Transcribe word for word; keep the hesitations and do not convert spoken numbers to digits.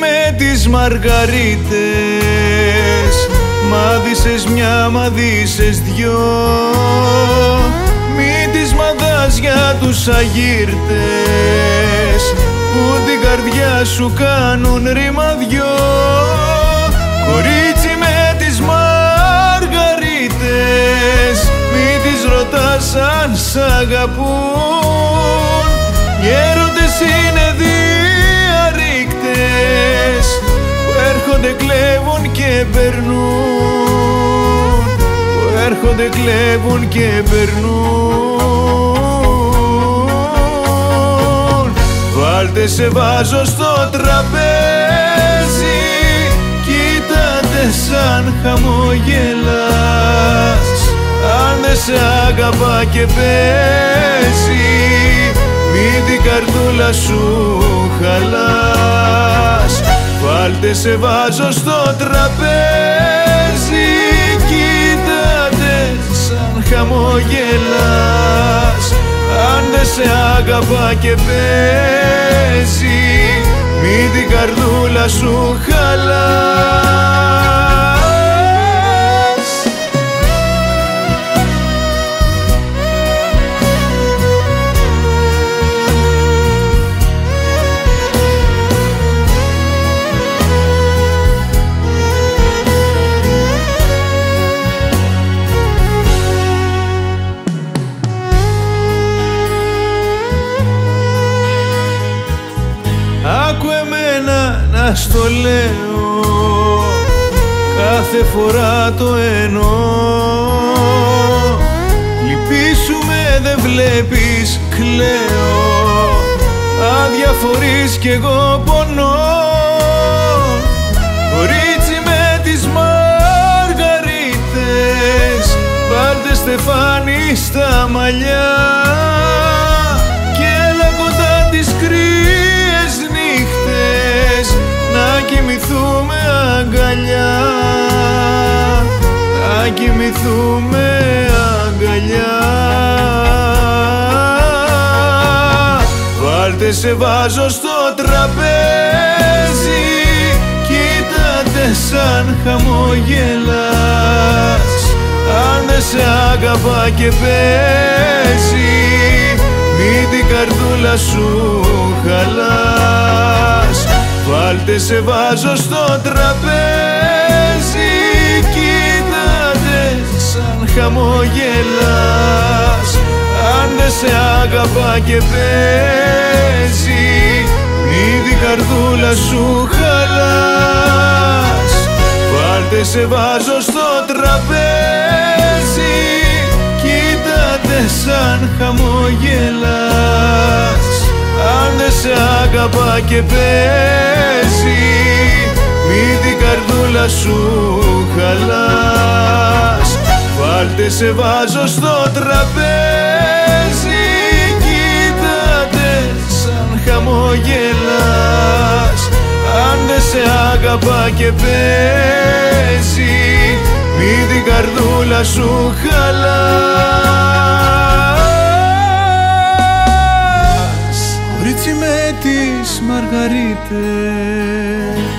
με τις μαργαρίτες. Μάδισες μια, μάδισες δυο, μη τις μαδάς για τους αγύρτες που την καρδιά σου κάνουν ρημαδιό. Κορίτσι με τις μαργαρίτες, μη τις ρωτάς αν σ' αγαπούν. Οι έρωτες είναι διαρρήκτες που έρχονται, κλέβουν και περνούν, που έρχονται, κλέβουν και περνούν. Βάλτε σε βάζω στο τραπέζι, κοίτατε σαν χαμογελάς. Αν δεν σε αγαπά και παίζει, μη την καρδούλα σου χαλάς. Βάλτε σε βάζω στο τραπέζι, κοίτατε σαν χαμογελάς. Αν δεν σε αγαπά και παίζει, μη την καρδούλα σου χαλάς. Άκου εμένα να στο λέω, κάθε φορά το εννοώ. Λυπήσουμε δεν βλέπεις κλαίω, αδιαφορείς κι εγώ πονώ. Κορίτσι με τις μαργαρίτες, βάλτε στεφάνι στα μαλλιά και έλα κοντά τις κρύες νύχτες να κοιμηθούμε αγκαλιά, να κοιμηθούμε αγκαλιά. Βάλτε σε βάζω στο τραπέζι, κοίτατε σαν χαμογελάς. Αν δεν σε αγαπά και παίζει, μη την καρδούλα σου χαλάς. Βάλτε σε βάζω στο τραπέζι, κοίτατε σαν χαμογελάς. Αν δεν σε αγαπά και παίζει, μη την καρδούλα σου χαλάς. Βάλτε σε βάζω στο τραπέζι, κοίτατε σαν χαμογελάς. Αν δεν σε αγαπά και παίζει, μη την καρδούλα σου χαλάς. Βάλτε σε βάζω στο τραπέζι, κοίτατε σαν χαμογελάς. Αν δεν σε αγαπά και παίζει, μη την καρδούλα σου χαλάς. Κορίτσι με τις μαργαρίτες.